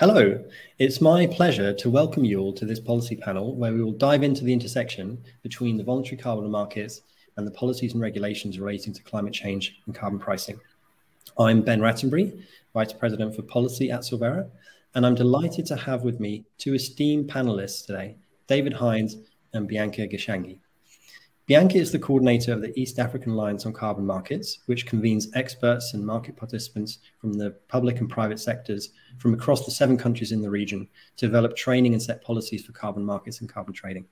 Hello, it's my pleasure to welcome you all to this policy panel where we will dive into the intersection between the voluntary carbon markets and the policies and regulations relating to climate change and carbon pricing. I'm Ben Rattenbury, Vice President for Policy at Sylvera, and I'm delighted to have with me two esteemed panelists today, David Hines and Bianca Gichangi. Bianca is the coordinator of the East African Alliance on Carbon Markets, which convenes experts and market participants from the public and private sectors from across the 7 countries in the region to develop training and set policies for carbon markets and carbon trading.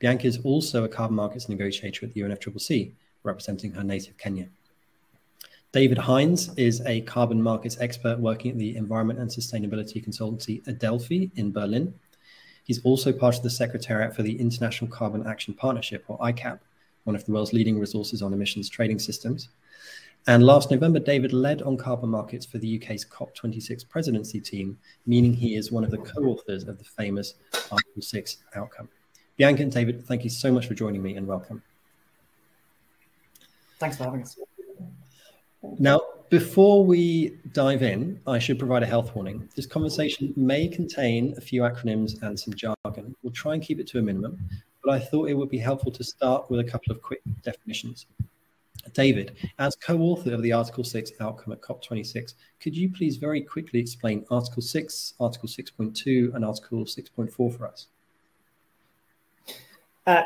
Bianca is also a carbon markets negotiator at the UNFCCC, representing her native Kenya. David Hines is a carbon markets expert working at the environment and sustainability consultancy Adelphi in Berlin. He's also part of the Secretariat for the International Carbon Action Partnership, or ICAP, one of the world's leading resources on emissions trading systems. And last November, David led on carbon markets for the UK's COP26 presidency team, meaning he is one of the co-authors of the famous Article 6 outcome. Bianca and David, thank you so much for joining me and welcome. Thanks for having us. Now, before we dive in, I should provide a health warning. This conversation may contain a few acronyms and some jargon. We'll try and keep it to a minimum, but I thought it would be helpful to start with a couple of quick definitions. David, as co-author of the Article 6 outcome at COP26, could you please very quickly explain Article 6, Article 6.2 and Article 6.4 for us?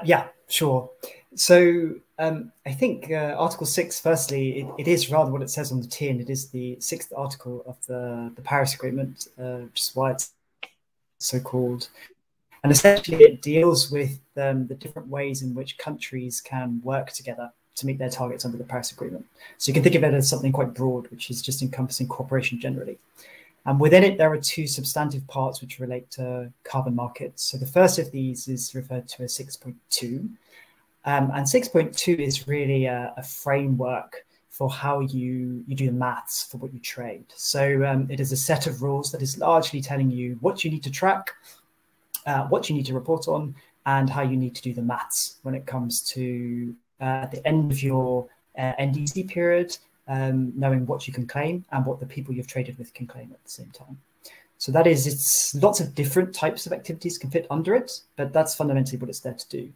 Yeah, sure. So I think Article 6, firstly, it is rather what it says on the tin. It is the 6th article of the Paris Agreement, which is why it's so called. And essentially it deals with the different ways in which countries can work together to meet their targets under the Paris Agreement. So you can think of it as something quite broad, which is just encompassing cooperation generally. And within it, there are 2 substantive parts which relate to carbon markets. So the first of these is referred to as 6.2. And 6.2 is really a framework for how you do the maths for what you trade. So it is a set of rules that is largely telling you what you need to track, what you need to report on, and how you need to do the maths when it comes to at the end of your NDC period, knowing what you can claim and what the people you've traded with can claim at the same time. So that is, it's lots of different types of activities can fit under it, but that's fundamentally what it's there to do.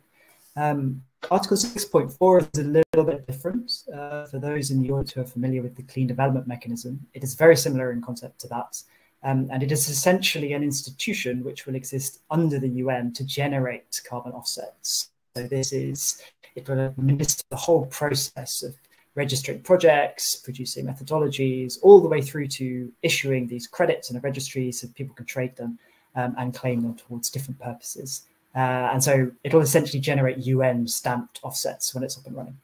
Article 6.4 is a little bit different. For those in the audience who are familiar with the Clean Development Mechanism, it is very similar in concept to that. And it is essentially an institution which will exist under the UN to generate carbon offsets. So this is, it will administer the whole process of registering projects, producing methodologies, all the way through to issuing these credits in a registry so people can trade them and claim them towards different purposes. And so it'll essentially generate UN-stamped offsets when it's up and running.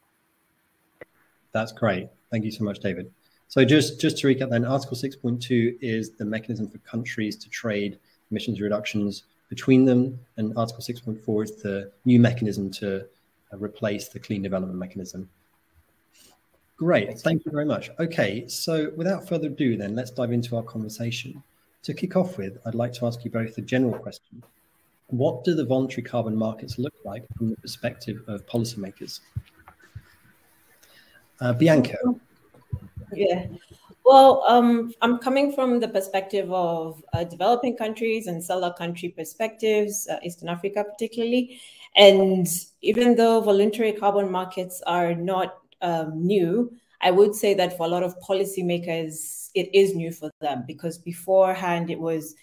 That's great. Thank you so much, David. So just to recap then, Article 6.2 is the mechanism for countries to trade emissions reductions between them, and Article 6.4 is the new mechanism to replace the Clean Development Mechanism. Great. Thank you very much. Okay, so without further ado then, let's dive into our conversation. To kick off with, I'd like to ask you both a general question. What do the voluntary carbon markets look like from the perspective of policymakers? Bianca. Yeah, well, I'm coming from the perspective of developing countries and seller country perspectives, Eastern Africa particularly. And even though voluntary carbon markets are not new, I would say that for a lot of policymakers, it is new for them, because beforehand it was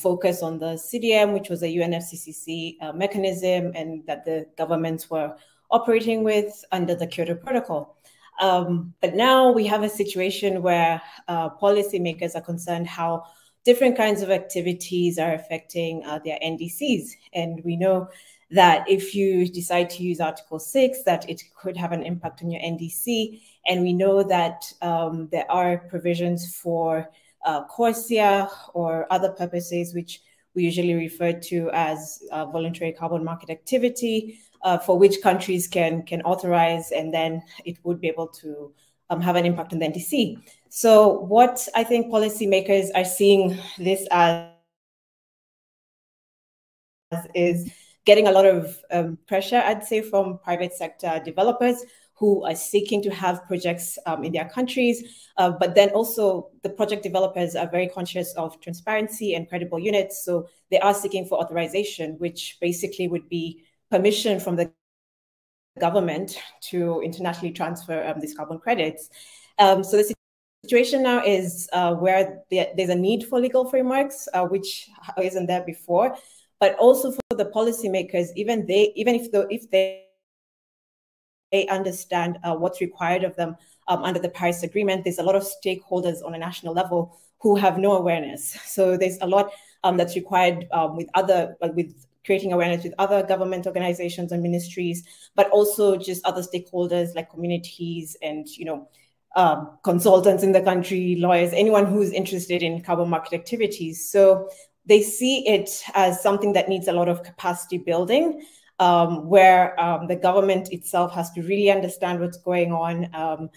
focus on the CDM, which was a UNFCCC mechanism and that the governments were operating with under the Kyoto Protocol. But now we have a situation where policymakers are concerned how different kinds of activities are affecting their NDCs. And we know that if you decide to use Article 6, that it could have an impact on your NDC. And we know that there are provisions for Corsia or other purposes, which we usually refer to as voluntary carbon market activity, for which countries can authorize, and then it would be able to have an impact on the NDC. So what I think policymakers are seeing this as is getting a lot of pressure, I'd say, from private sector developers who are seeking to have projects in their countries. But then also the project developers are very conscious of transparency and credible units. So they are seeking for authorization, which basically would be permission from the government to internationally transfer these carbon credits. So the situation now is where there's a need for legal frameworks, which isn't there before, but also for the policymakers, even if they understand what's required of them under the Paris Agreement, there's a lot of stakeholders on a national level who have no awareness. So there's a lot that's required with creating awareness with other government organizations and ministries, but also just other stakeholders like communities and consultants in the country, lawyers, anyone who's interested in carbon market activities. So they see it as something that needs a lot of capacity building, where the government itself has to really understand what's going on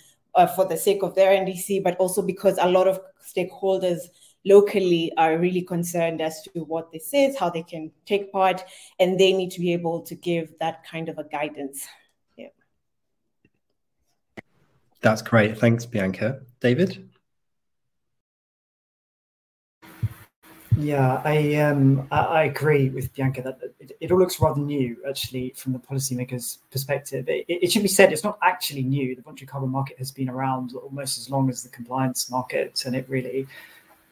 for the sake of their NDC, but also because a lot of stakeholders locally are really concerned as to what this is, how they can take part, and they need to be able to give that kind of a guidance. Yeah. That's great. Thanks, Bianca. David? Yeah, I agree with Bianca that it all looks rather new, actually, from the policymakers' perspective. It should be said it's not actually new. The voluntary carbon market has been around almost as long as the compliance market, and it really...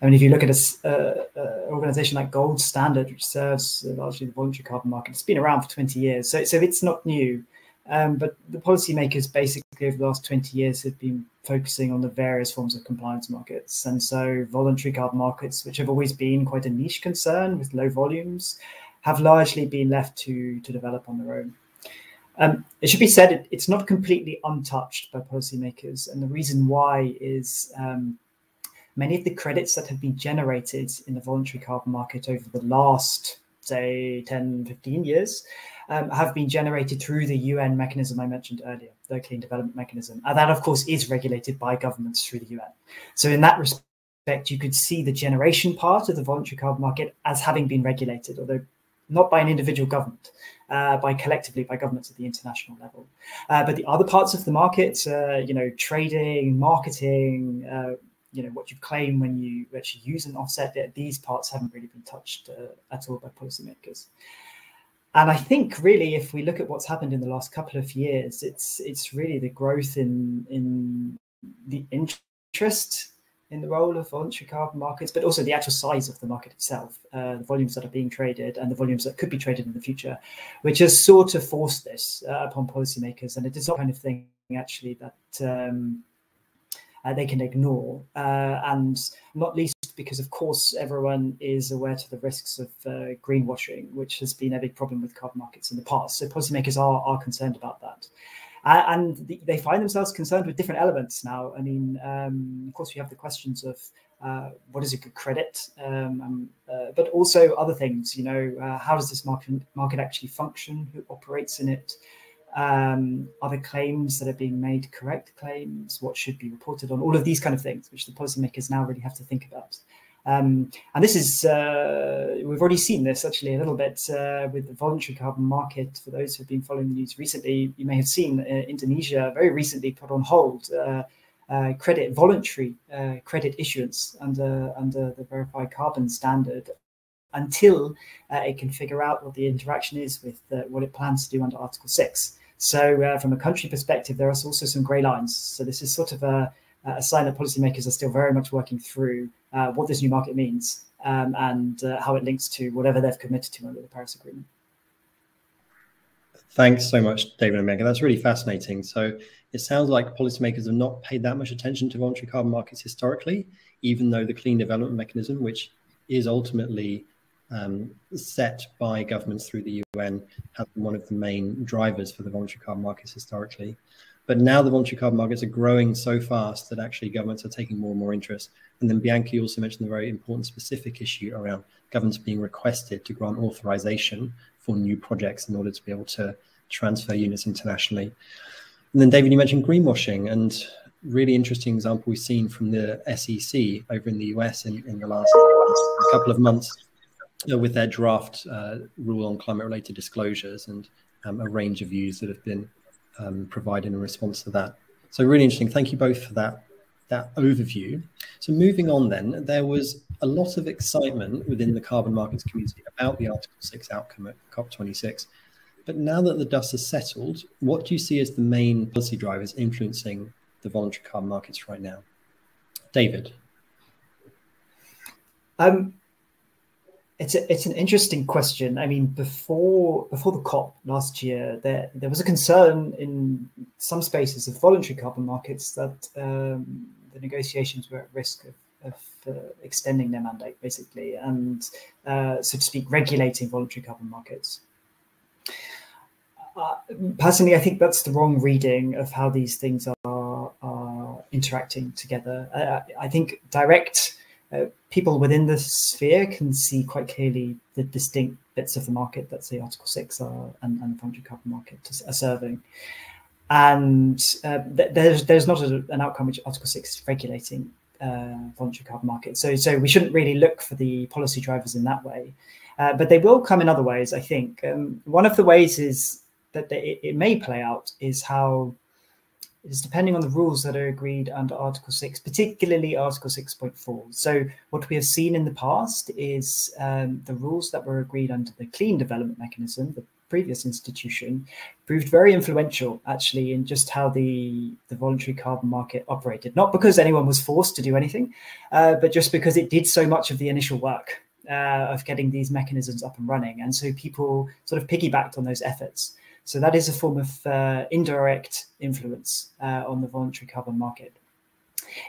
I mean, if you look at an organization like Gold Standard, which serves largely the voluntary carbon market, it's been around for 20 years. So it's not new. But the policymakers basically over the last 20 years have been focusing on the various forms of compliance markets. And so voluntary carbon markets, which have always been quite a niche concern with low volumes, have largely been left to develop on their own. It should be said it's not completely untouched by policymakers. And the reason why is... many of the credits that have been generated in the voluntary carbon market over the last, say, 10, 15 years, have been generated through the UN mechanism I mentioned earlier, the Clean Development Mechanism. And that, of course, is regulated by governments through the UN. So in that respect, you could see the generation part of the voluntary carbon market as having been regulated, although not by an individual government, collectively by governments at the international level. But the other parts of the market, trading, marketing, what you claim when you actually use an offset, these parts haven't really been touched at all by policymakers. And I think really, if we look at what's happened in the last couple of years, it's really the growth in the interest in the role of voluntary carbon markets, but also the actual size of the market itself, the volumes that are being traded and the volumes that could be traded in the future, which has sort of forced this upon policymakers. And it is not kind of thing actually that... they can ignore, and not least because, of course, everyone is aware to the risks of greenwashing, which has been a big problem with carbon markets in the past. So policymakers are concerned about that. And they find themselves concerned with different elements now. I mean, of course, we have the questions of what is a good credit, but also other things, how does this market actually function, who operates in it? Are the claims that are being made correct claims? What should be reported on? All of these kind of things, which the policymakers now really have to think about. And this is, we've already seen this actually a little bit with the voluntary carbon market. For those who've been following the news recently, you may have seen Indonesia very recently put on hold voluntary credit issuance under the verified carbon standard, until it can figure out what the interaction is with what it plans to do under Article 6. So from a country perspective, there are also some grey lines. So this is sort of a sign that policymakers are still very much working through what this new market means and how it links to whatever they've committed to under the Paris Agreement. Thanks so much, David and Bianca. That's really fascinating. So it sounds like policymakers have not paid that much attention to voluntary carbon markets historically, even though the Clean Development Mechanism, which is ultimately set by governments through the UN, have been one of the main drivers for the voluntary carbon markets historically. But now the voluntary carbon markets are growing so fast that actually governments are taking more and more interest. And then Bianca also mentioned the very important specific issue around governments being requested to grant authorization for new projects in order to be able to transfer units internationally. And then David, you mentioned greenwashing, and really interesting example we've seen from the SEC over in the US in the last couple of months, with their draft rule on climate-related disclosures and a range of views that have been provide in response to that. So really interesting. Thank you both for that overview. So moving on then, there was a lot of excitement within the carbon markets community about the Article 6 outcome at COP26. But now that the dust has settled, what do you see as the main policy drivers influencing the voluntary carbon markets right now? David. It's an interesting question. I mean, before the COP last year, there was a concern in some spaces of voluntary carbon markets that the negotiations were at risk of extending their mandate, basically, and so to speak, regulating voluntary carbon markets. Personally, I think that's the wrong reading of how these things are interacting together. I think direct people within the sphere can see quite clearly the distinct bits of the market that, say, Article 6 and the voluntary carbon market are serving. And there's not an outcome which Article 6 is regulating voluntary carbon markets. So we shouldn't really look for the policy drivers in that way. But they will come in other ways, I think. One of the ways is that it may play out is how it's depending on the rules that are agreed under Article 6, particularly Article 6.4. So what we have seen in the past is the rules that were agreed under the Clean Development Mechanism, the previous institution, proved very influential, actually, in just how the voluntary carbon market operated. Not because anyone was forced to do anything, but just because it did so much of the initial work of getting these mechanisms up and running. And so people sort of piggybacked on those efforts. So that is a form of indirect influence on the voluntary carbon market.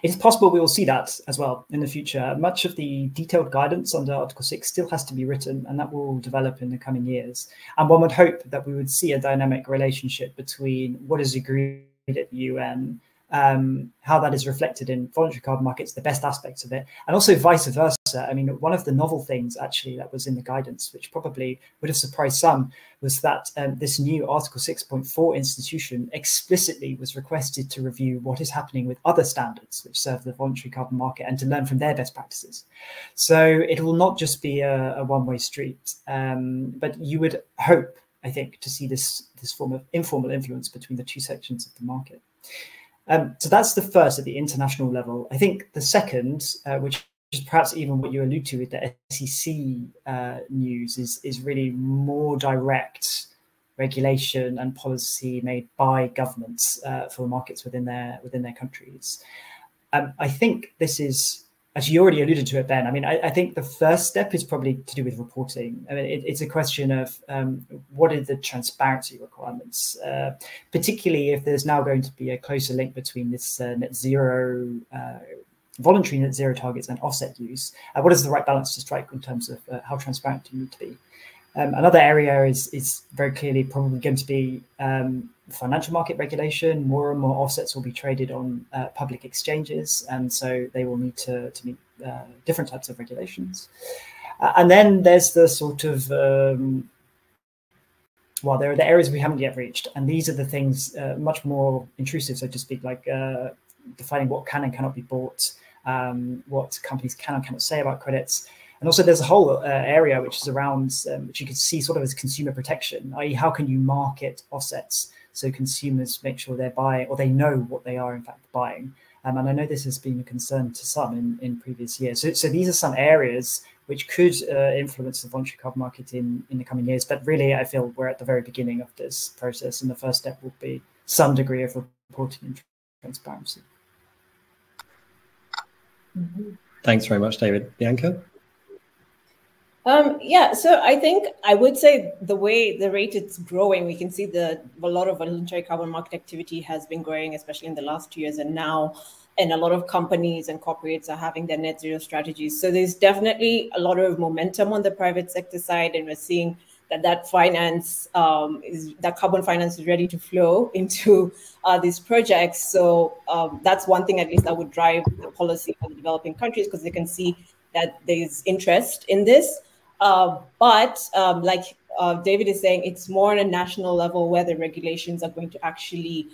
It is possible we will see that as well in the future. Much of the detailed guidance under Article 6 still has to be written, and that will develop in the coming years. And one would hope that we would see a dynamic relationship between what is agreed at the UN, how that is reflected in voluntary carbon markets, the best aspects of it, and also vice versa. I mean, one of the novel things actually that was in the guidance, which probably would have surprised some, was that this new Article 6.4 institution explicitly was requested to review what is happening with other standards which serve the voluntary carbon market and to learn from their best practices. So it will not just be a one-way street, but you would hope, I think, to see this form of informal influence between the two sections of the market. So that's the first at the international level. I think the second, which is perhaps even what you allude to with the SEC news, is really more direct regulation and policy made by governments for markets within their countries. I think this is, as you already alluded to it, Ben, I mean, I think the first step is probably to do with reporting. I mean, it's a question of what are the transparency requirements, particularly if there's now going to be a closer link between this net zero, voluntary net zero targets and offset use. What is the right balance to strike in terms of how transparent do you need to be? Another area is very clearly probably going to be financial market regulation. More and more offsets will be traded on public exchanges, and so they will need to meet different types of regulations. And then there's the sort of, well, there are the areas we haven't yet reached, and these are the things much more intrusive, so to speak, like defining what can and cannot be bought, what companies can and cannot say about credits. And also there's a whole area which is around, which you could see sort of as consumer protection, i.e. how can you market offsets so consumers make sure they're buying, or they know what they are in fact buying. And I know this has been a concern to some in previous years. So these are some areas which could influence the voluntary carbon market in the coming years. But really, I feel we're at the very beginning of this process, and the first step will be some degree of reporting and transparency. Thanks very much, David. Bianca? Yeah, so I think I would say the way the rate it's growing, we can see a lot of voluntary carbon market activity has been growing, especially in the last 2 years and now, and a lot of companies and corporates are having their net zero strategies. So there's definitely a lot of momentum on the private sector side, and we're seeing that finance, that carbon finance is ready to flow into these projects. So that's one thing at least that would drive the policy for the developing countries, because they can see that there's interest in this. But like David is saying, it's more on a national level where the regulations are going to actually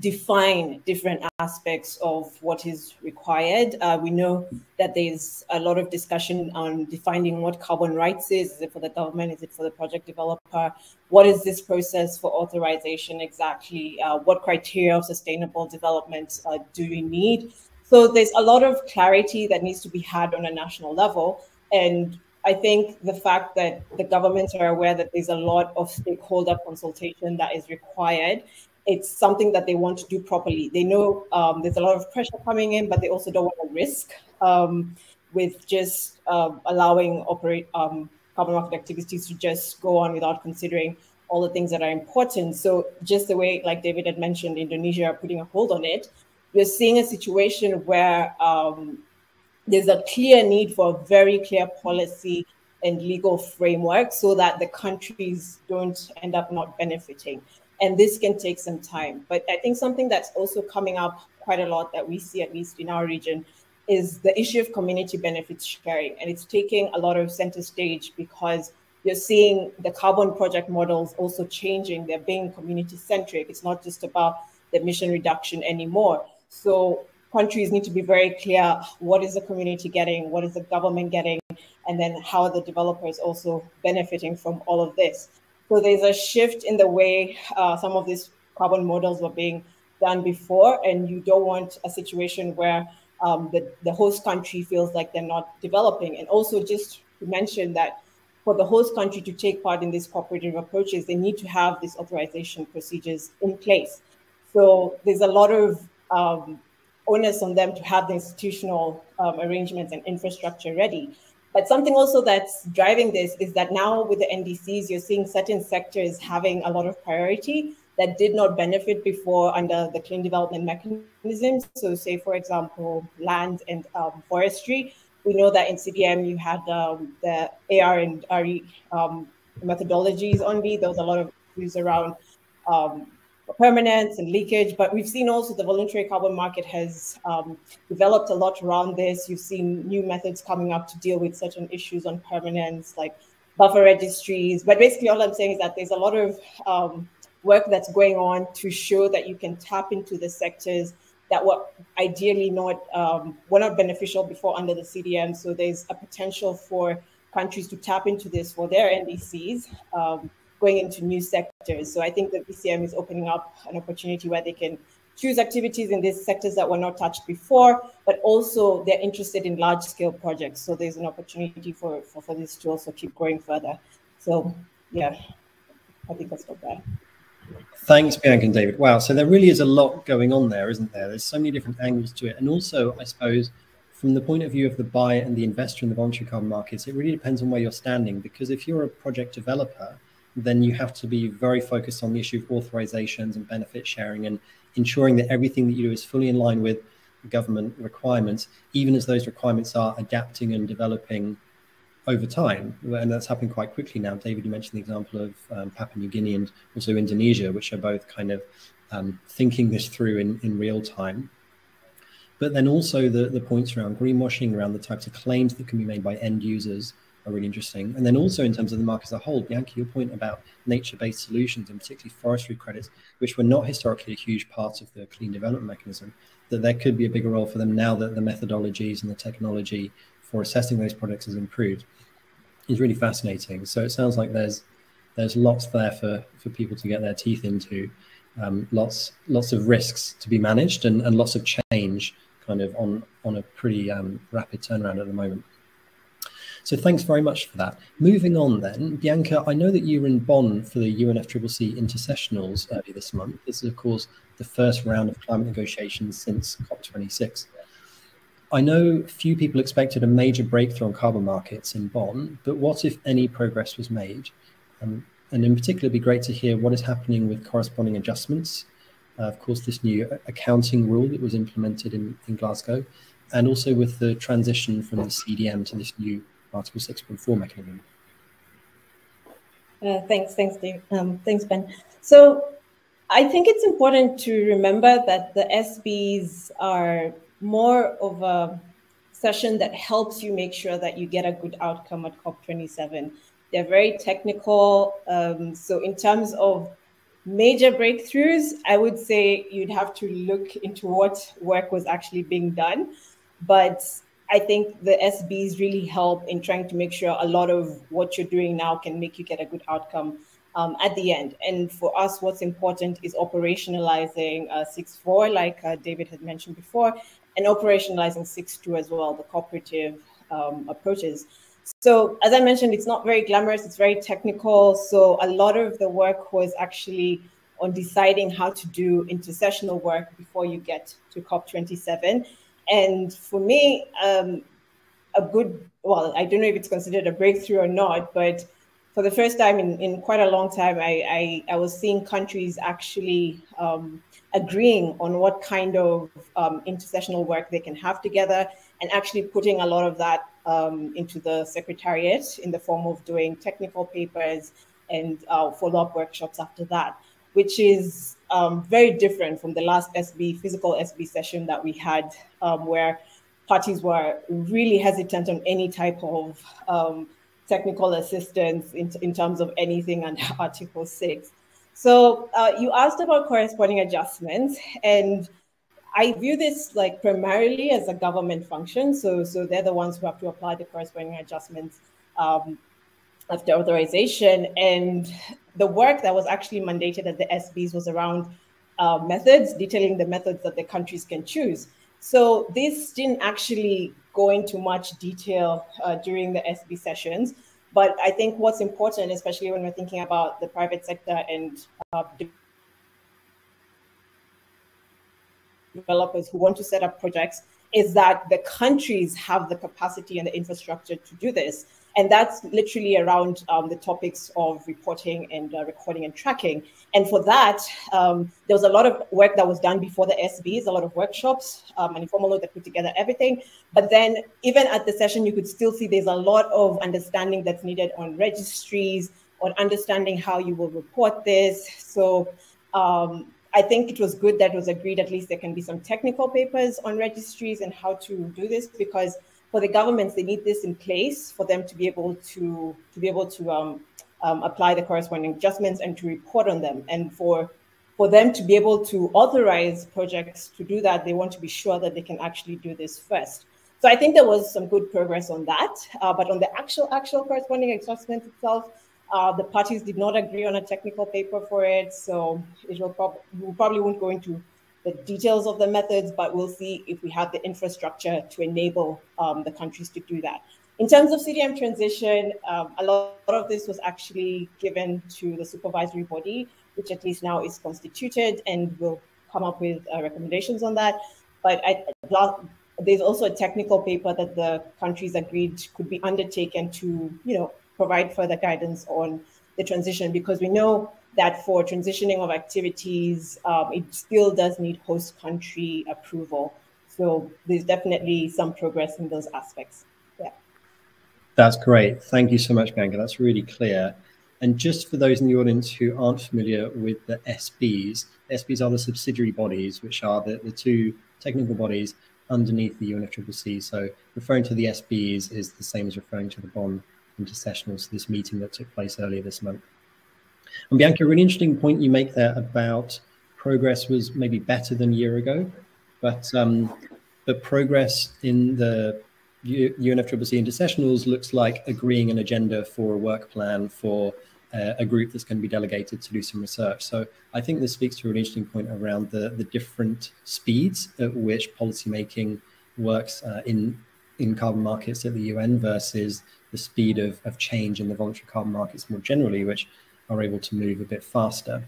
define different aspects of what is required. We know that there's a lot of discussion on defining what carbon rights is it for the government? Is it for the project developer? What is this process for authorization exactly? What criteria of sustainable development do we need? So there's a lot of clarity that needs to be had on a national level. And I think the fact that the governments are aware that there's a lot of stakeholder consultation that is required, it's something that they want to do properly. They know there's a lot of pressure coming in, but they also don't want to risk with just allowing carbon market activities to just go on without considering all the things that are important. So just the way, like David had mentioned, Indonesia are putting a hold on it. We're seeing a situation where there's a clear need for a very clear policy and legal framework so that the countries don't end up not benefiting. And this can take some time. But I think something that's also coming up quite a lot that we see, at least in our region, is the issue of community benefits sharing. And it's taking a lot of center stage because you're seeing the carbon project models also changing. They're being community centric. It's not just about the emission reduction anymore. So countries need to be very clear, what is the community getting? What is the government getting? And then how are the developers also benefiting from all of this? So there's a shift in the way some of these carbon models were being done before, and you don't want a situation where the host country feels like they're not developing. And also just to mention that for the host country to take part in these cooperative approaches, they need to have these authorization procedures in place. So there's a lot of onus on them to have the institutional arrangements and infrastructure ready. But something also that's driving this is that now with the NDCs, you're seeing certain sectors having a lot of priority that did not benefit before under the Clean Development Mechanism. So say, for example, land and forestry. We know that in CDM, you had the AR and RE methodologies only. There was a lot of issues around permanence and leakage, but we've seen also the voluntary carbon market has developed a lot around this. You've seen new methods coming up to deal with certain issues on permanence, like buffer registries. But basically all I'm saying is that there's a lot of work that's going on to show that you can tap into the sectors that were ideally not, were not beneficial before under the CDM. So there's a potential for countries to tap into this for their NDCs. Going into new sectors. So I think the VCM is opening up an opportunity where they can choose activities in these sectors that were not touched before, but also they're interested in large scale projects. So there's an opportunity for this to also keep growing further. So yeah, I think I'll stop there. Thanks, Bianca and David. Wow, so there really is a lot going on there, isn't there? There's so many different angles to it. And also, I suppose, from the point of view of the buyer and the investor in the voluntary carbon markets, it really depends on where you're standing, because if you're a project developer, then you have to be very focused on the issue of authorizations and benefit sharing and ensuring that everything that you do is fully in line with government requirements, even as those requirements are adapting and developing over time. And that's happening quite quickly now. David, you mentioned the example of Papua New Guinea and also Indonesia, which are both kind of thinking this through in real time. But then also the points around greenwashing, around the types of claims that can be made by end users, are really interesting. And then also in terms of the market as a whole, Bianca, your point about nature-based solutions and particularly forestry credits, which were not historically a huge part of the Clean Development Mechanism, that there could be a bigger role for them now that the methodologies and the technology for assessing those products has improved, is really fascinating. So it sounds like there's lots there for people to get their teeth into, lots of risks to be managed and lots of change kind of on a pretty rapid turnaround at the moment. So thanks very much for that. Moving on then, Bianca, I know that you were in Bonn for the UNFCCC Intercessionals earlier this month. This is, of course, the first round of climate negotiations since COP26. I know few people expected a major breakthrough on carbon markets in Bonn, but what, if any, progress was made? And in particular, it'd be great to hear what is happening with corresponding adjustments. Of course, this new accounting rule that was implemented in Glasgow, and also with the transition from the CDM to this new Article 6.4 mechanism. Thanks, Dave. Thanks, Ben. So I think it's important to remember that the SBs are more of a session that helps you make sure that you get a good outcome at COP27. They're very technical. So in terms of major breakthroughs, I would say you'd have to look into what work was actually being done. But I think the SBs really help in trying to make sure a lot of what you're doing now can make you get a good outcome at the end. And for us, what's important is operationalizing 6.4, like David had mentioned before, and operationalizing 6.2 as well, the cooperative approaches. So as I mentioned, it's not very glamorous, it's very technical. So a lot of the work was actually on deciding how to do intersessional work before you get to COP27. And for me, a good, well, I don't know if it's considered a breakthrough or not, but for the first time in quite a long time, I was seeing countries actually agreeing on what kind of intersessional work they can have together, and actually putting a lot of that into the secretariat in the form of doing technical papers and follow-up workshops after that, which is very different from the last SB, physical SB session that we had, where parties were really hesitant on any type of technical assistance in terms of anything under Article 6. So you asked about corresponding adjustments, and I view this like primarily as a government function. So they're the ones who have to apply the corresponding adjustments after authorization. And the work that was actually mandated at the SBs was around methods, detailing the methods that the countries can choose. So this didn't actually go into much detail during the SB sessions. But I think what's important, especially when we're thinking about the private sector and developers who want to set up projects, is that the countries have the capacity and the infrastructure to do this. And that's literally around the topics of reporting and recording and tracking. And for that, there was a lot of work that was done before the SBs, a lot of workshops, an informal note that put together everything. But then even at the session, you could still see there's a lot of understanding that's needed on registries, on understanding how you will report this. So I think it was good that it was agreed at least there can be some technical papers on registries and how to do this, because for the governments, they need this in place for them to be able to apply the corresponding adjustments and to report on them. And for them to be able to authorize projects to do that, they want to be sure that they can actually do this first. So I think there was some good progress on that, but on the actual corresponding adjustment itself, the parties did not agree on a technical paper for it. So it will we probably won't go into the details of the methods, but we'll see if we have the infrastructure to enable the countries to do that. In terms of CDM transition, a lot of this was actually given to the supervisory body, which at least now is constituted, and will come up with recommendations on that. But there's also a technical paper that the countries agreed could be undertaken to, you know, provide further guidance on the transition, because we know that for transitioning of activities, it still does need host country approval. So there's definitely some progress in those aspects. Yeah. That's great. Thank you so much, Bianca. That's really clear. And just for those in the audience who aren't familiar with the SBs are the subsidiary bodies, which are the two technical bodies underneath the UNFCCC. So referring to the SBs is the same as referring to the Bonn intercessionals, this meeting that took place earlier this month. And Bianca, a really interesting point you make there about progress was maybe better than a year ago, but progress in the UNFCCC intersessionals looks like agreeing an agenda for a work plan for a group that's going to be delegated to do some research. So I think this speaks to a really interesting point around the different speeds at which policymaking works in carbon markets at the UN versus the speed of change in the voluntary carbon markets more generally, which are able to move a bit faster.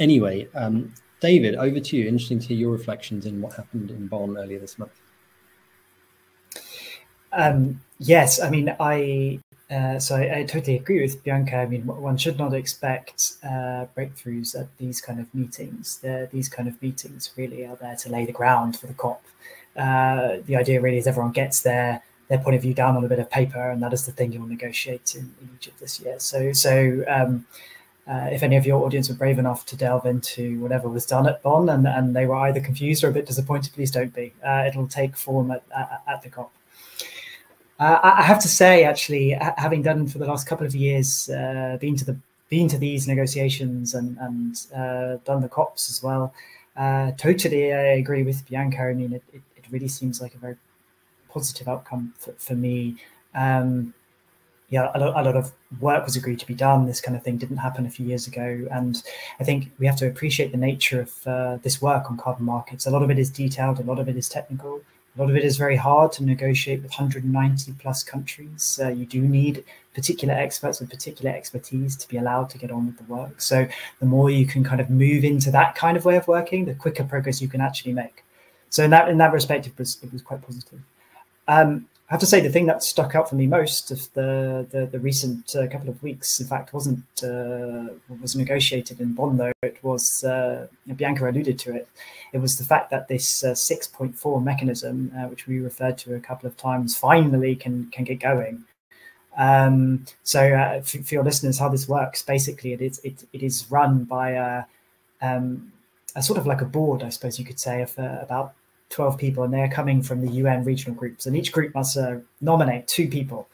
Anyway, David, over to you. Interesting to hear your reflections on what happened in Bonn earlier this month. Yes, I mean, I totally agree with Bianca. I mean, one should not expect breakthroughs at these kind of meetings. These kind of meetings really are there to lay the ground for the COP. The idea really is everyone gets their point of view down on a bit of paper, and that is the thing you'll negotiate in Egypt this year. So if any of your audience were brave enough to delve into whatever was done at Bonn and they were either confused or a bit disappointed, please don't be. It'll take form at the COP. I have to say, actually, having done for the last couple of years, been to the been to these negotiations and done the COPs as well. Totally, I agree with Bianca. I mean, it really seems like a very positive outcome for me. Yeah, a lot of work was agreed to be done. This kind of thing didn't happen a few years ago. And I think we have to appreciate the nature of this work on carbon markets. A lot of it is detailed, a lot of it is technical, a lot of it is very hard to negotiate with 190 plus countries. You do need particular experts with particular expertise to be allowed to get on with the work. So the more you can kind of move into that kind of way of working, the quicker progress you can actually make. So in that respect, it was quite positive. I have to say the thing that stuck out for me most of the recent couple of weeks, in fact, was negotiated in Bonn, though. It was, Bianca alluded to it. It was the fact that this 6.4 mechanism, which we referred to a couple of times, finally can get going. So for your listeners, how this works, basically, it is run by a sort of like a board, I suppose you could say, of about 12 people, and they're coming from the UN regional groups, and each group must nominate two people.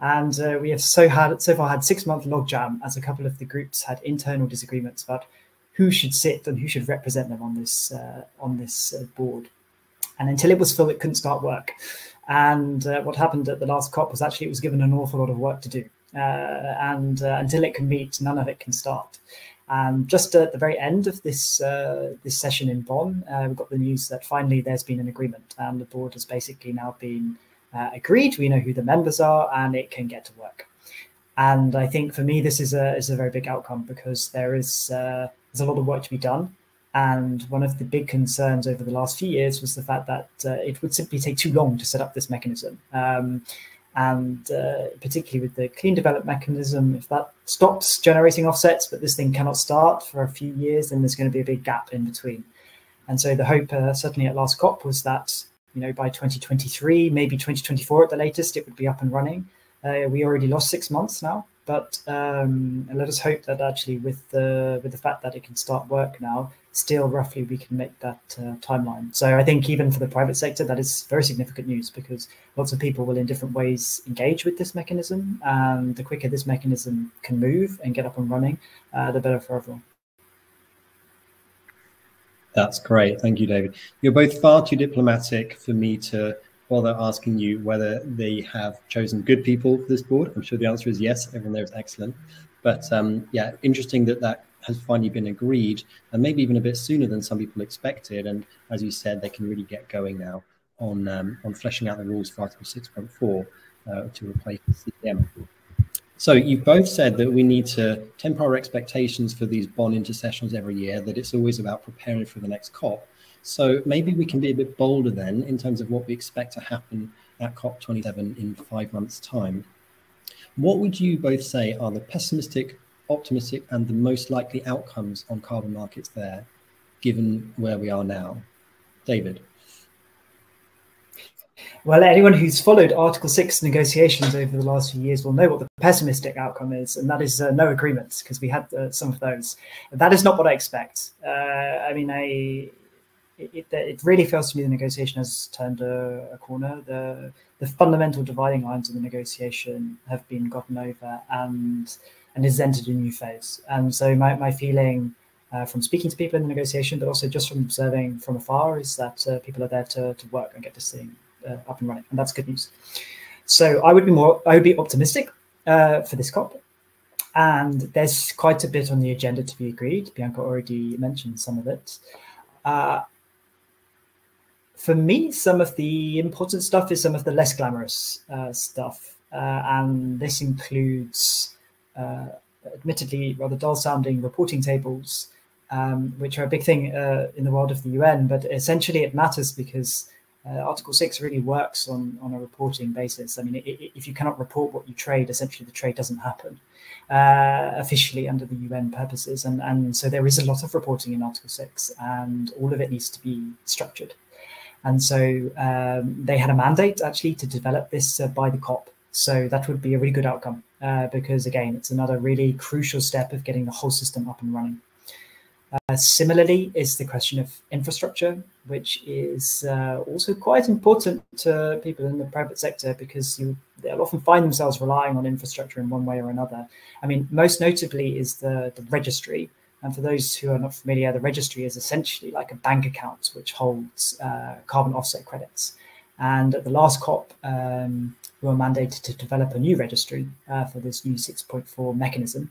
And we have so far had 6-month logjam, as a couple of the groups had internal disagreements about who should sit and who should represent them on this board. And until it was filled, it couldn't start work. And what happened at the last COP was actually it was given an awful lot of work to do. And until it can meet, none of it can start. And just at the very end of this session in Bonn, we got the news that finally there's been an agreement, and the board has basically now been agreed. We know who the members are, and it can get to work. And I think for me, this is a very big outcome, because there's a lot of work to be done. And one of the big concerns over the last few years was the fact that it would simply take too long to set up this mechanism. And particularly with the Clean Development Mechanism, if that stops generating offsets, but this thing cannot start for a few years, then there's going to be a big gap in between. And so the hope, certainly at last COP, was that, you know, by 2023, maybe 2024 at the latest, it would be up and running. We already lost 6 months now, but let us hope that actually with the fact that it can start work now, still roughly we can make that timeline. So I think even for the private sector, that is very significant news, because lots of people will in different ways engage with this mechanism. And the quicker this mechanism can move and get up and running, the better for everyone. That's great. Thank you, David. You're both far too diplomatic for me to bother asking you whether they have chosen good people for this board. I'm sure the answer is yes. Everyone there is excellent. But yeah, interesting that has finally been agreed, and maybe even a bit sooner than some people expected. And as you said, they can really get going now on fleshing out the rules for Article 6.4 to replace the CDM. So you've both said that we need to temper our expectations for these Bonn intercessionals every year, that it's always about preparing for the next COP. So maybe we can be a bit bolder then in terms of what we expect to happen at COP27 in 5 months' time. What would you both say are the pessimistic, optimistic and the most likely outcomes on carbon markets there, given where we are now? David? Well, anyone who's followed Article 6 negotiations over the last few years will know what the pessimistic outcome is, and that is no agreement, because we had some of those. That is not what I expect. I mean, it really feels to me the negotiation has turned a corner. The fundamental dividing lines of the negotiation have been gotten over, and has entered a new phase. And so my feeling from speaking to people in the negotiation, but also just from observing from afar, is that people are there to work and get this thing up and running. And that's good news. So I would be optimistic for this COP. And there's quite a bit on the agenda to be agreed. Bianca already mentioned some of it. For me, some of the important stuff is some of the less glamorous stuff. And this includes admittedly rather dull sounding reporting tables, which are a big thing in the world of the UN, but essentially it matters because Article 6 really works on a reporting basis. I mean, if you cannot report what you trade, essentially the trade doesn't happen officially under the UN purposes. And so there is a lot of reporting in Article 6, and all of it needs to be structured. And so they had a mandate actually to develop this by the COP. So that would be a really good outcome because, again, it's another really crucial step of getting the whole system up and running. Similarly is the question of infrastructure, which is also quite important to people in the private sector, because they'll often find themselves relying on infrastructure in one way or another. I mean, most notably is the registry. And for those who are not familiar, the registry is essentially like a bank account which holds carbon offset credits. And at the last COP, we were mandated to develop a new registry for this new 6.4 mechanism.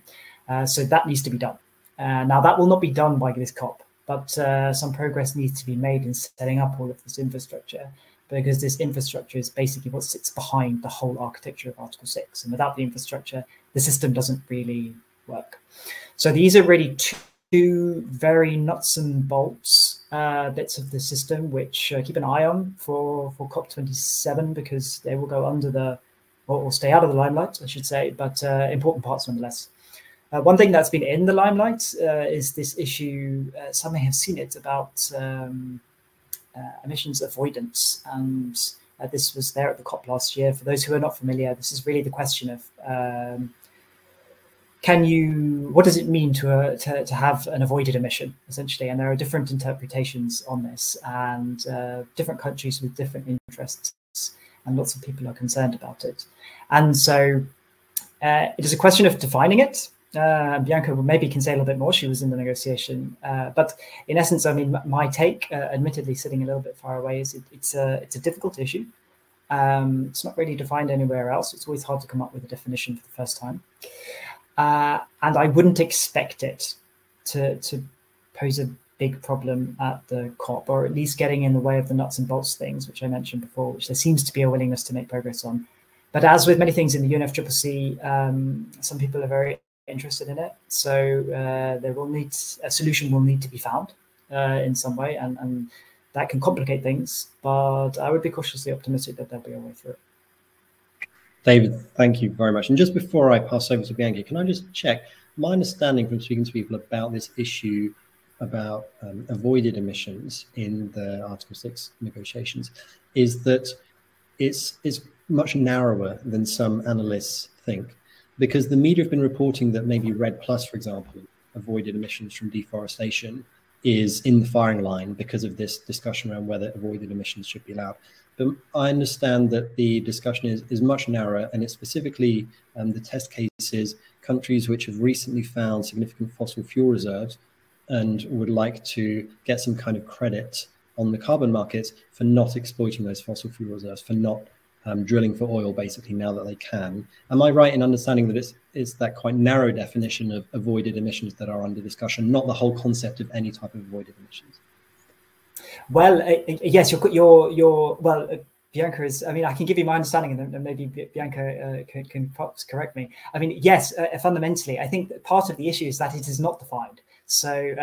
So that needs to be done. Now, that will not be done by this COP, but some progress needs to be made in setting up all of this infrastructure, because this infrastructure is basically what sits behind the whole architecture of Article 6. And without the infrastructure, the system doesn't really work. So these are really two very nuts and bolts bits of the system, which keep an eye on for COP27, because they will go under the, or stay out of the limelight, I should say, but important parts nonetheless. One thing that's been in the limelight is this issue, some may have seen it, about emissions avoidance. And this was there at the COP last year. For those who are not familiar, this is really the question of what does it mean to have an avoided emission, essentially? And there are different interpretations on this, and different countries with different interests, and lots of people are concerned about it. And so it is a question of defining it. Bianca maybe can say a little bit more. She was in the negotiation, but in essence, I mean, my take, admittedly sitting a little bit far away, is it's a difficult issue. It's not really defined anywhere else. It's always hard to come up with a definition for the first time. And I wouldn't expect it to pose a big problem at the COP, or at least getting in the way of the nuts and bolts things, which I mentioned before, which there seems to be a willingness to make progress on. But as with many things in the UNFCCC, some people are very interested in it. So a solution will need to be found in some way, and that can complicate things. But I would be cautiously optimistic that there'll be a way through it. David, thank you very much. And just before I pass over to Bianca, can I just check my understanding from speaking to people about this issue about avoided emissions in the Article 6 negotiations is that it's much narrower than some analysts think, because the media have been reporting that maybe REDD+, for example, avoided emissions from deforestation, is in the firing line because of this discussion around whether avoided emissions should be allowed. But I understand that the discussion is much narrower, and it's specifically the test cases, countries which have recently found significant fossil fuel reserves and would like to get some kind of credit on the carbon markets for not exploiting those fossil fuel reserves, for not drilling for oil, basically, now that they can. Am I right in understanding that it's that quite narrow definition of avoided emissions that are under discussion, not the whole concept of any type of avoided emissions? Well, yes, Bianca is, I mean, I can give you my understanding, and then maybe Bianca can perhaps correct me. I mean, yes, fundamentally, I think that part of the issue is that it is not defined. So,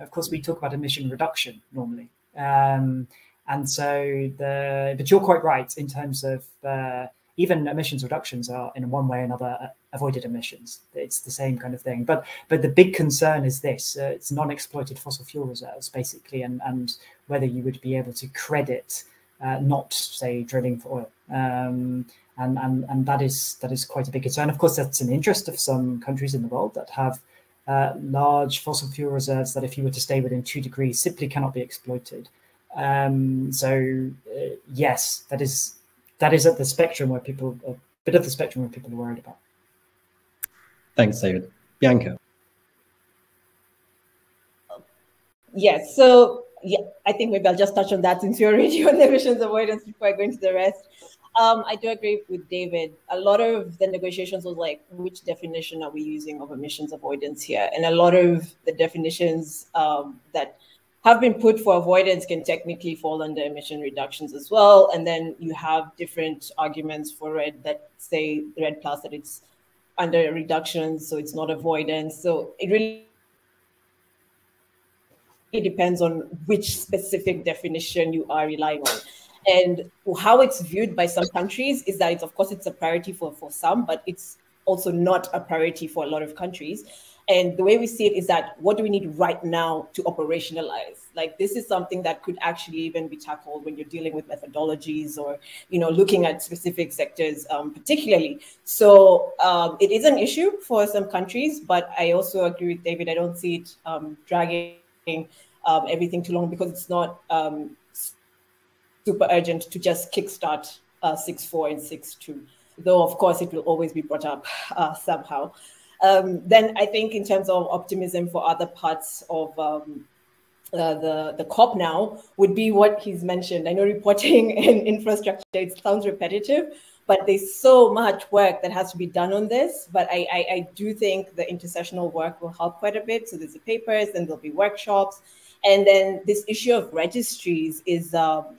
of course, we talk about emission reduction normally. And so, but you're quite right in terms of even emissions reductions are in one way or another avoided emissions. It's the same kind of thing. But the big concern is this, it's non-exploited fossil fuel reserves, basically, and whether you would be able to credit not, say, drilling for oil. And that is quite a big concern. Of course, that's an interest of some countries in the world that have large fossil fuel reserves that if you were to stay within 2 degrees simply cannot be exploited. So yes, that is at the spectrum where people, a bit of the spectrum where people are worried about. Thanks, David. Bianca. Yes. Yeah, so yeah, I think maybe I'll just touch on that since you're already on emissions avoidance before I go into the rest. I do agree with David. A lot of the negotiations was like, which definition are we using of emissions avoidance here? And a lot of the definitions that have been put for avoidance can technically fall under emission reductions as well. And then you have different arguments for REDD that say REDD+ that it's under reductions, so it's not avoidance. So it really depends on which specific definition you are relying on. And how it's viewed by some countries is that it's, of course, it's a priority for some, but it's also not a priority for a lot of countries. And the way we see it is that what do we need right now to operationalize? Like, this is something that could actually even be tackled when you're dealing with methodologies or, you know, looking at specific sectors particularly. So it is an issue for some countries, but I also agree with David. I don't see it dragging everything too long, because it's not super urgent to just kickstart 6.4 and 6.2, though, of course, it will always be brought up somehow. Then I think in terms of optimism for other parts of the COP now would be what he's mentioned. I know reporting and infrastructure, it sounds repetitive, but there's so much work that has to be done on this. But I do think the intersessional work will help quite a bit. So there's the papers, then there'll be workshops. And then this issue of registries is,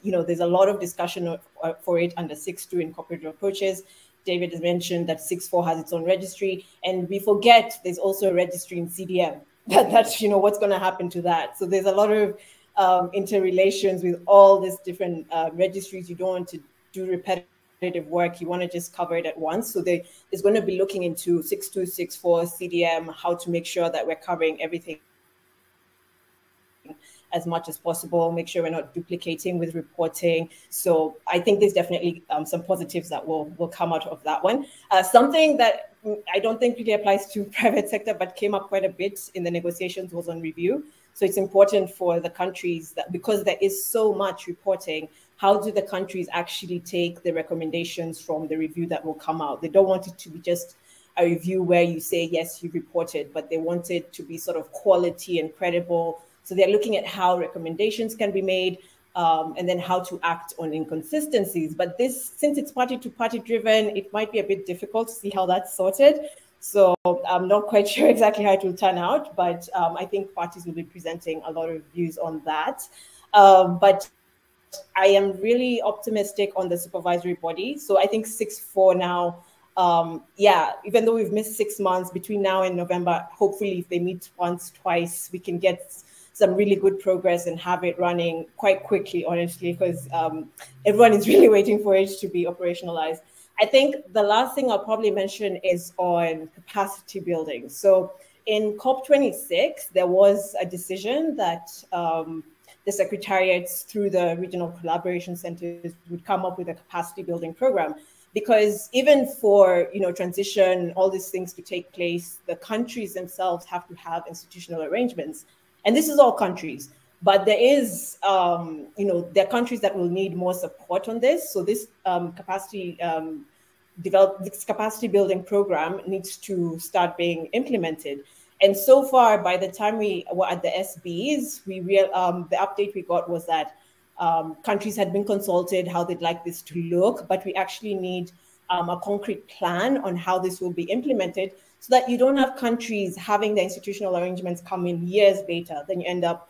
you know, there's a lot of discussion for it under 6.2 in corporate approaches. David has mentioned that 6.4 has its own registry, and we forget there's also a registry in CDM. That's, you know, what's going to happen to that. So there's a lot of interrelations with all these different registries. You don't want to do repetitive work. You want to just cover it at once. So there's going to be looking into 6.2, 6.4, CDM, how to make sure that we're covering everything as much as possible, make sure we're not duplicating with reporting. So I think there's definitely some positives that will come out of that one. Something that I don't think really applies to private sector, but came up quite a bit in the negotiations was on review. So it's important for the countries that, because there is so much reporting, how do the countries actually take the recommendations from the review that will come out? They don't want it to be just a review where you say, yes, you reported, but they want it to be sort of quality and credible. So they're looking at how recommendations can be made and then how to act on inconsistencies. But this, since it's party-to-party driven, it might be a bit difficult to see how that's sorted. So I'm not quite sure exactly how it will turn out, but I think parties will be presenting a lot of views on that. But I am really optimistic on the supervisory body. So I think 6.4 now, yeah, even though we've missed 6 months between now and November, hopefully if they meet once, twice, we can get some really good progress and have it running quite quickly, honestly, because everyone is really waiting for it to be operationalized. I think the last thing I'll probably mention is on capacity building. So in COP26, there was a decision that the secretariats through the regional collaboration centers would come up with a capacity building program, because even for, you know, transition, all these things to take place, the countries themselves have to have institutional arrangements. And this is all countries, but there is, you know, there are countries that will need more support on this. So this capacity building program needs to start being implemented. And so far, by the time we were at the SBs, the update we got was that countries had been consulted how they'd like this to look, but we actually need a concrete plan on how this will be implemented, so that you don't have countries having the institutional arrangements come in years later, then you end up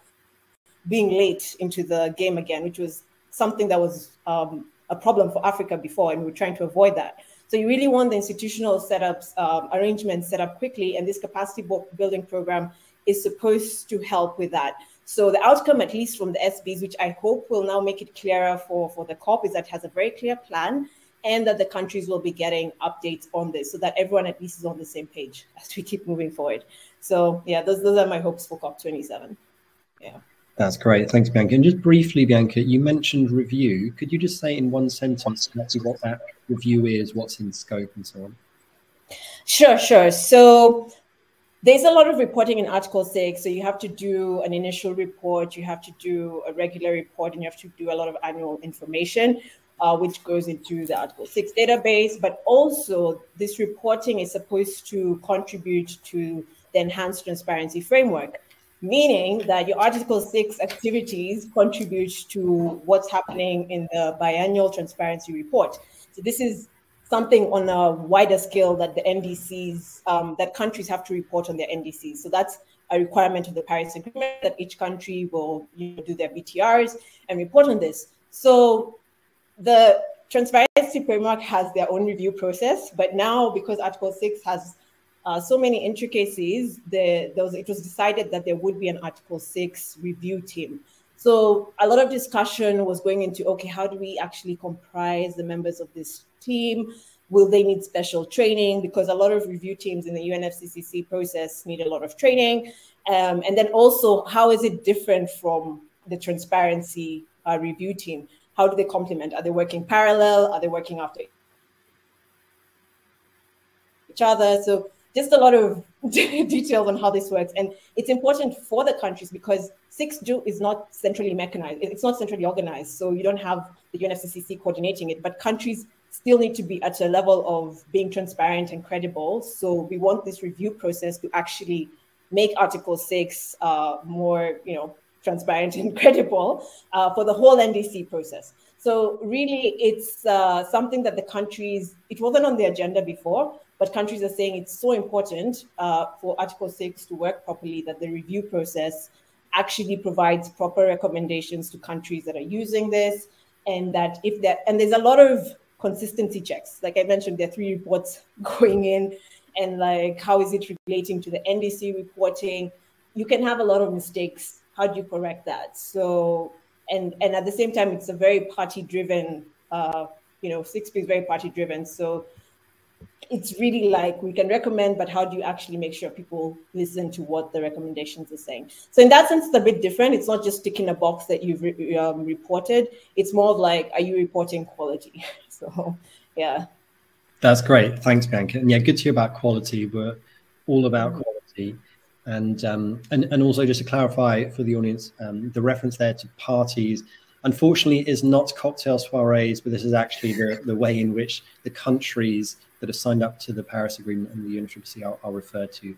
being late into the game again, which was something that was a problem for Africa before, and we were trying to avoid that. So you really want the institutional setups, arrangements set up quickly, and this capacity building program is supposed to help with that. So the outcome, at least from the SBs, which I hope will now make it clearer for the COP, is that it has a very clear plan, and that the countries will be getting updates on this, so that everyone at least is on the same page as we keep moving forward. So yeah, those are my hopes for COP27. Yeah. That's great, thanks, Bianca. And just briefly, Bianca, you mentioned review. Could you just say in one sentence what that review is, what's in scope and so on? Sure. So there's a lot of reporting in Article 6. So you have to do an initial report, you have to do a regular report, and you have to do a lot of annual information, which goes into the Article 6 database, but also this reporting is supposed to contribute to the enhanced transparency framework, meaning that your Article 6 activities contribute to what's happening in the biannual transparency report. So this is something on a wider scale that the NDCs, that countries have to report on their NDCs. So that's a requirement of the Paris Agreement, that each country will, you know, do their BTRs and report on this. So the transparency framework has their own review process, but now because Article 6 has so many intricacies, it was decided that there would be an Article 6 review team. So a lot of discussion was going into, okay, how do we actually comprise the members of this team? Will they need special training? Because a lot of review teams in the UNFCCC process need a lot of training. And then also, how is it different from the transparency review team? How do they complement? Are they working parallel? Are they working after each other? So just a lot of details on how this works. And it's important for the countries because 6.2 is not centrally mechanized. It's not centrally organized. So you don't have the UNFCCC coordinating it, but countries still need to be at a level of being transparent and credible. So we want this review process to actually make Article 6 more, transparent and credible for the whole NDC process. So really, it's something that the countries, it wasn't on the agenda before, but countries are saying it's so important for Article 6 to work properly that the review process actually provides proper recommendations to countries that are using this, and that if that, and there's a lot of consistency checks. Like I mentioned, there are 3 reports going in, and like, how is it relating to the NDC reporting? You can have a lot of mistakes. How do you correct that? So, and at the same time, it's a very party-driven, 6.2 is very party-driven. So it's really like, we can recommend, but how do you actually make sure people listen to what the recommendations are saying? So in that sense, it's a bit different. It's not just ticking a box that you've reported. It's more of like, are you reporting quality? So, yeah. That's great. Thanks, Bianca. And yeah, good to hear about quality. We're all about quality. And also just to clarify for the audience, the reference there to parties, unfortunately, is not cocktail soirees, but this is actually the way in which the countries that have signed up to the Paris Agreement and the UNFCCC are referred to,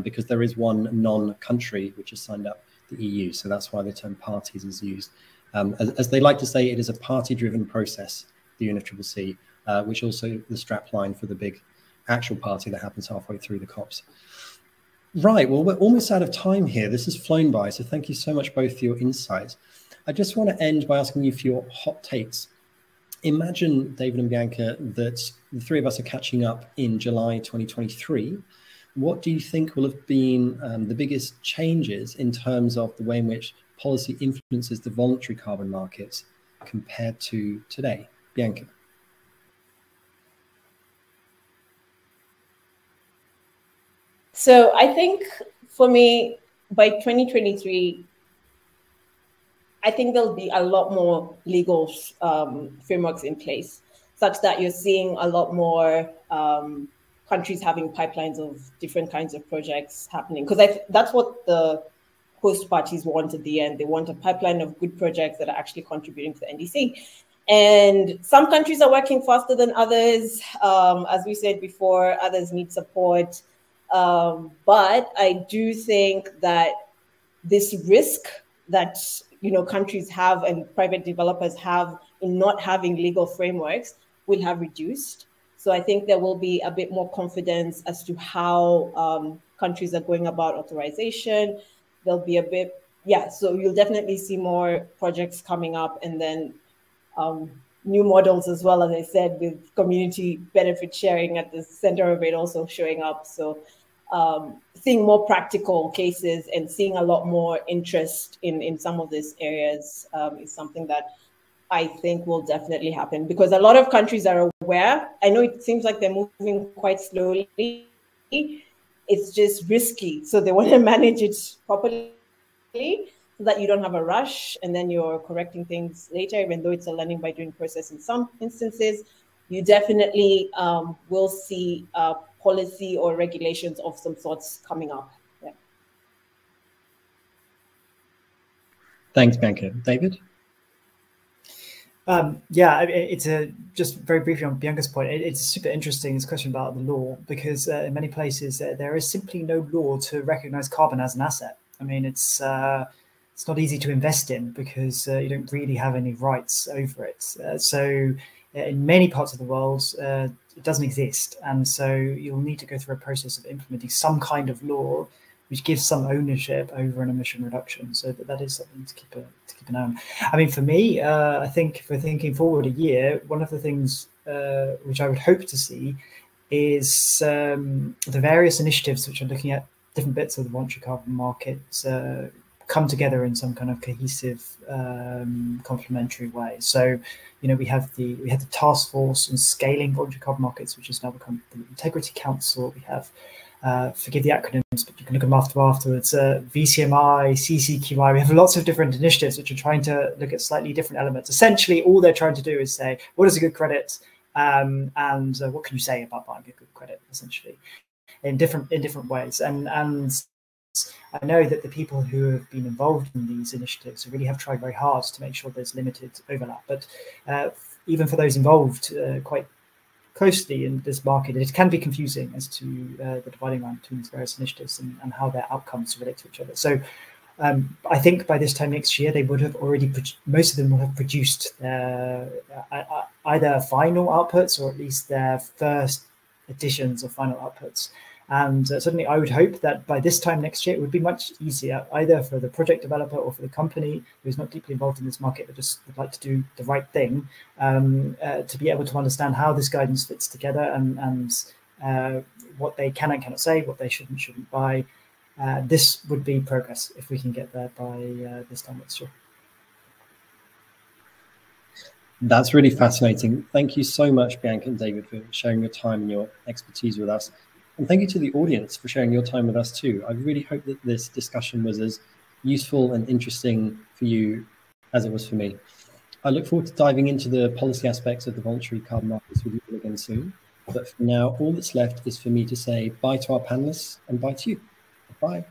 because there is one non-country which has signed up the EU. So that's why the term parties is used. As they like to say, it is a party-driven process, the UNFCCC, which also the strap line for the big actual party that happens halfway through the COPs. Right, well, we're almost out of time here. This has flown by, so thank you so much both for your insights. I just want to end by asking you for your hot takes. Imagine, David and Bianca, that the 3 of us are catching up in July 2023. What do you think will have been the biggest changes in terms of the way in which policy influences the voluntary carbon markets compared to today? Bianca. So I think for me, by 2023, I think there'll be a lot more legal frameworks in place, such that you're seeing a lot more countries having pipelines of different kinds of projects happening. Because that's what the host parties want at the end. They want a pipeline of good projects that are actually contributing to the NDC. And some countries are working faster than others. As we said before, others need support. But I do think that this risk that countries have and private developers have in not having legal frameworks will have reduced. So I think there will be a bit more confidence as to how countries are going about authorization. There'll be a bit, yeah, so you'll definitely see more projects coming up, and then new models as well, as I said, with community benefit sharing at the center of it also showing up. So seeing more practical cases and seeing a lot more interest in some of these areas is something that I think will definitely happen, because a lot of countries are aware. I know it seems like they're moving quite slowly. It's just risky. So they want to manage it properly, so that you don't have a rush and then you're correcting things later, even though it's a learning by doing process in some instances. You definitely will see policy or regulations of some sorts coming up. Yeah. Thanks, Bianca. David? Yeah, it's just very briefly on Bianca's point. It's super interesting, this question about the law, because in many places there is simply no law to recognize carbon as an asset. I mean, it's not easy to invest in because you don't really have any rights over it. So in many parts of the world, it doesn't exist. And so you'll need to go through a process of implementing some kind of law which gives some ownership over an emission reduction. So that is something to keep an eye on. I mean, for me, I think for thinking forward a year, one of the things which I would hope to see is the various initiatives which are looking at different bits of the voluntary carbon markets come together in some kind of cohesive, complementary way. So, we have the task force on scaling voluntary carbon markets, which has now become the Integrity Council. We have, forgive the acronyms, but you can look them afterwards. VCMI, CCQI. We have lots of different initiatives which are trying to look at slightly different elements. Essentially, all they're trying to do is say, what is a good credit, and what can you say about buying a good credit, essentially. in different ways. And I know that the people who have been involved in these initiatives really have tried very hard to make sure there's limited overlap. But even for those involved quite closely in this market, it can be confusing as to the dividing line between these various initiatives and how their outcomes relate to each other. So I think by this time next year, they would have already, most of them will have produced their, either final outputs or at least their first editions of final outputs. And certainly I would hope that by this time next year, it would be much easier either for the project developer or for the company who's not deeply involved in this market, but just would like to do the right thing, to be able to understand how this guidance fits together and what they can and cannot say, what they should and shouldn't buy. This would be progress if we can get there by this time next year. That's really fascinating. Thank you so much, Bianca and David, for sharing your time and your expertise with us. And thank you to the audience for sharing your time with us too. I really hope that this discussion was as useful and interesting for you as it was for me. I look forward to diving into the policy aspects of the voluntary carbon markets with you all again soon. But for now, all that's left is for me to say bye to our panelists and bye to you. Bye.